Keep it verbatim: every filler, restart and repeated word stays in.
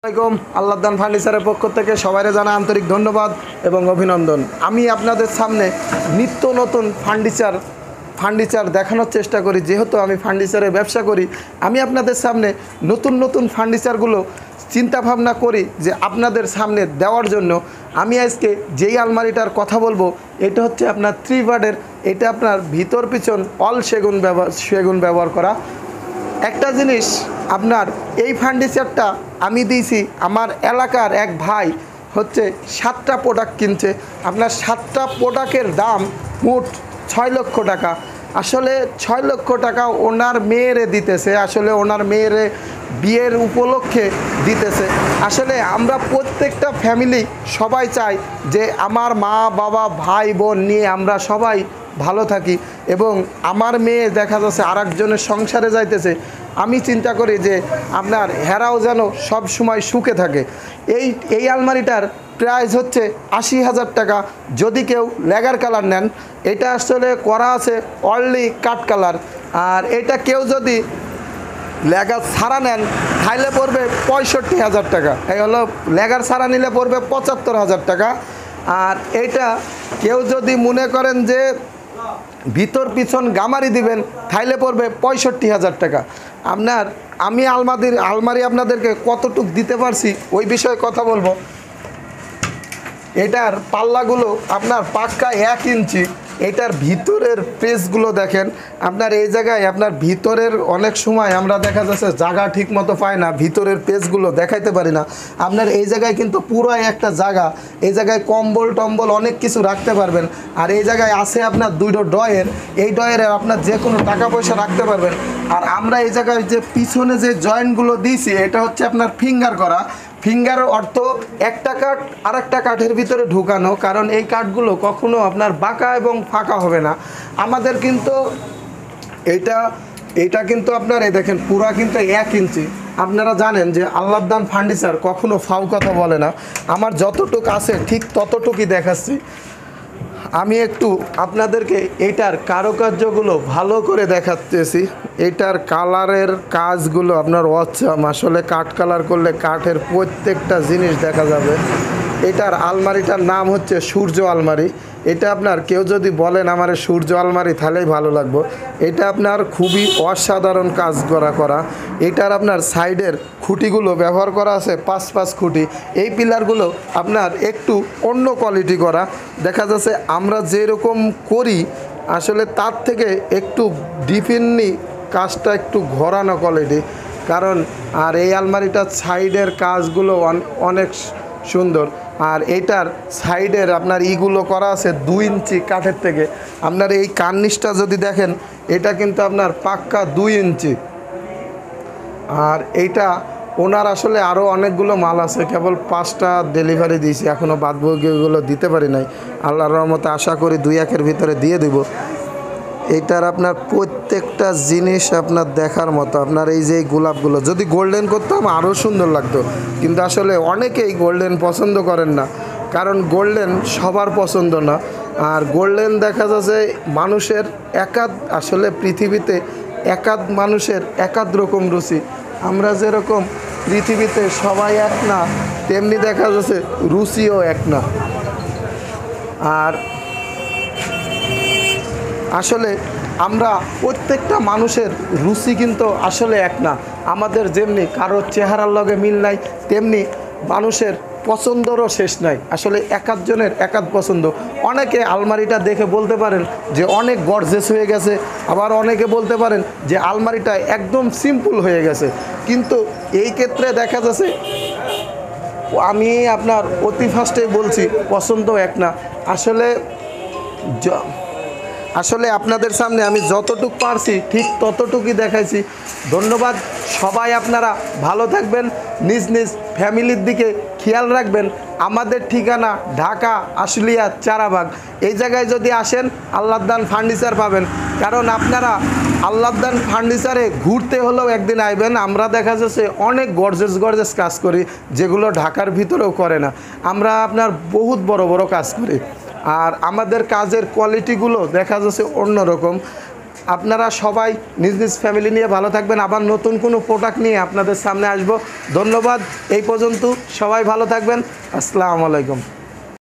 আসসালামু আলাইকুম আল্লাহ দান ফার্নিচারের পক্ষ থেকে সবাইকে জানাই আন্তরিক ধন্যবাদ এবং অভিনন্দন। আমি আপনাদের সামনে নিত্য নতুন ফার্নিচার ফার্নিচার দেখানোর চেষ্টা করি। যেহেতু আমি ফার্নিচারের ব্যবসা করি, আমি আপনাদের সামনে নতুন নতুন ফার্নিচারগুলো চিন্তা ভাবনা করি যে আপনাদের সামনে দেওয়ার জন্য। আমি আজকে যেই আলমারিটার কথা বলবো এটা হচ্ছে আপনার থ্রি বার্ডের। এটা আপনার ভিতর পিছন অল সেগুন ব্যবহার সেগুন ব্যবহার করা একটা জিনিস। আপনার এই ফার্নিচারটা আমি দিয়েছি, আমার এলাকার এক ভাই হচ্ছে সাতটা প্রোডাক্ট কিনছে। আপনার সাতটা প্রোডাক্টের দাম মোট ছয় লক্ষ টাকা। আসলে ছয় লক্ষ টাকা ওনার মেয়েরে দিতেছে, আসলে ওনার মেয়েরে বিয়ের উপলক্ষে দিতেছে। আসলে আমরা প্রত্যেকটা ফ্যামিলি সবাই চাই যে আমার মা বাবা ভাই বোন নিয়ে আমরা সবাই ভালো থাকি। এবং আমার মেয়ে দেখা যাচ্ছে আর একজনের সংসারে যাইতেছে, আমি চিন্তা করি যে আপনার হেরাও যেন সব সময় সুখে থাকে। এই এই আলমারিটার প্রাইস হচ্ছে আশি হাজার টাকা যদি কেউ লেগার কালার নেন। এটা আসলে করা আছে অনলি কাট কালার, আর এটা কেউ যদি লেগার ছাড়া নেন তাহলে পড়বে পঁয়ষট্টি হাজার টাকা। এই হলো লেগার ছাড়া নিলে পড়বে পঁচাত্তর হাজার টাকা। আর এটা কেউ যদি মনে করেন যে ভিতর পিছন গামারি দিবেন তাইলে পড়বে পঁয়ষট্টি হাজার টাকা। আপনার আমি আলমারির আলমারি আপনাদেরকে কতটুক দিতে পারছি ওই বিষয়ে কথা বলবো। এটার পাল্লাগুলো আপনার পাক্কা এক ইঞ্চি। এটার ভিতরের পেজগুলো দেখেন, আপনার এই জায়গায় আপনার ভিতরের অনেক সময় আমরা দেখা যাচ্ছে জায়গা ঠিক মতো পাই না, ভিতরের পেজগুলো দেখাইতে পারি না। আপনার এই জায়গায় কিন্তু পুরো একটা জায়গা, এই জায়গায় কম্বল টম্বল অনেক কিছু রাখতে পারবেন। আর এই জায়গায় আছে আপনার দুটো ডয়ের, এই ডয়ের আপনার যে কোনো টাকা পয়সা রাখতে পারবেন। আর আমরা এই জায়গায় যে পিছনে যে জয়েন্টগুলো দিয়েছি এটা হচ্ছে আপনার ফিঙ্গার করা। ফিঙ্গার অর্থ একটা কাঠ আর একটা কাঠের ভিতরে ঢুকানো, কারণ এই কাঠগুলো কখনো আপনার বাঁকা এবং ফাঁকা হবে না। আমাদের কিন্তু এটা এটা কিন্তু আপনার এই দেখেন পুরা কিন্তু এক ইঞ্চি। আপনারা জানেন যে আল্লাহ দান ফার্নিচার কখনো ফাউ কথা বলে না। আমার যতটুক আছে ঠিক ততটুকুই দেখাচ্ছি। আমি একটু আপনাদেরকে এটার কারুকার্যগুলো ভালো করে দেখাচ্ছি। এটার কালারের কাজগুলো আপনার অচ্ছাম, আসলে কাঠ কালার করলে কাঠের প্রত্যেকটা জিনিস দেখা যাবে। এটার আলমারিটার নাম হচ্ছে সূর্য আলমারি। এটা আপনার কেউ যদি বলেন আমার সূর্য আলমারি তাহলেই ভালো লাগবে। এটা আপনার খুবই অসাধারণ কাজ করা করা। এটার আপনার সাইডের খুঁটিগুলো ব্যবহার করা আছে পাঁচ পাঁচ খুঁটি। এই পিলারগুলো আপনার একটু অন্য কোয়ালিটি করা, দেখা যাচ্ছে আমরা যেরকম করি আসলে তার থেকে একটু ডিফিনলি কাজটা একটু ঘোরানো কোয়ালিটি কারণ। আর এই আলমারিটার সাইডের কাজগুলো অনেক সুন্দর। আর এটার সাইডের আপনার ইগুলো করা আছে দুই ইঞ্চি কাঠের থেকে। আপনার এই কার্নিশটা যদি দেখেন এটা কিন্তু আপনার পাক্কা দুই ইঞ্চি। আর এইটা ওনার আসলে আরও অনেকগুলো মাল আছে, কেবল পাঁচটা ডেলিভারি দিয়েছি, এখনও বাদবাকিগুলো দিতে পারি নাই। আল্লাহর রহমতে আশা করি দুই একের ভিতরে দিয়ে দিব। এটার আপনার প্রত্যেকটা জিনিস আপনার দেখার মতো। আপনার এই যে গোলাপগুলো যদি গোল্ডেন করতাম আরও সুন্দর লাগতো, কিন্তু আসলে অনেকেই গোল্ডেন পছন্দ করেন না, কারণ গোল্ডেন সবার পছন্দ না। আর গোল্ডেন দেখা যাচ্ছে মানুষের একাধ আসলে পৃথিবীতে একাধ মানুষের একাধ রকম রুচি। আমরা যেরকম পৃথিবীতে সবাই এক না, তেমনি দেখা যাচ্ছে রুচিও এক না। আর আসলে আমরা প্রত্যেকটা মানুষের রুচি কিন্তু আসলে এক না। আমাদের যেমনি কারোর চেহারার লগে মিল নাই, তেমনি মানুষের পছন্দেরও শেষ নাই। আসলে একাধজনের একাধ পছন্দ। অনেকে আলমারিটা দেখে বলতে পারেন যে অনেক গর্জেস হয়ে গেছে, আবার অনেকে বলতে পারেন যে আলমারিটা একদম সিম্পল হয়ে গেছে। কিন্তু এই ক্ষেত্রে দেখা যাচ্ছে আমি আপনার অতি ফার্স্টেই বলছি পছন্দ এক না। আসলে আসলে আপনাদের সামনে আমি যতটুকু পারছি ঠিক ততটুকুই দেখাইছি। ধন্যবাদ। সবাই আপনারা ভালো থাকবেন, নিজ নিজ ফ্যামিলির দিকে খেয়াল রাখবেন। আমাদের ঠিকানা ঢাকা আশুলিয়া চারাবাগ। এই জায়গায় যদি আসেন আল্লাহ দান ফার্নিচার পাবেন, কারণ আপনারা আল্লাহ দান ফার্নিচারে ঘুরতে হলেও একদিন আইবেন। আমরা দেখা যাচ্ছে অনেক গর্জেস গর্জেস কাজ করি, যেগুলো ঢাকার ভিতরেও করে না। আমরা আপনার বহুত বড় বড় কাজ করি, আর আমাদের কাজের কোয়ালিটিগুলো দেখা যাচ্ছে অন্যরকম। আপনারা সবাই নিজ নিজ ফ্যামিলি নিয়ে ভালো থাকবেন। আবার নতুন কোনো প্রোডাক্ট নিয়ে আপনাদের সামনে আসব। ধন্যবাদ, এই পর্যন্ত। সবাই ভালো থাকবেন। আসসালামু আলাইকুম।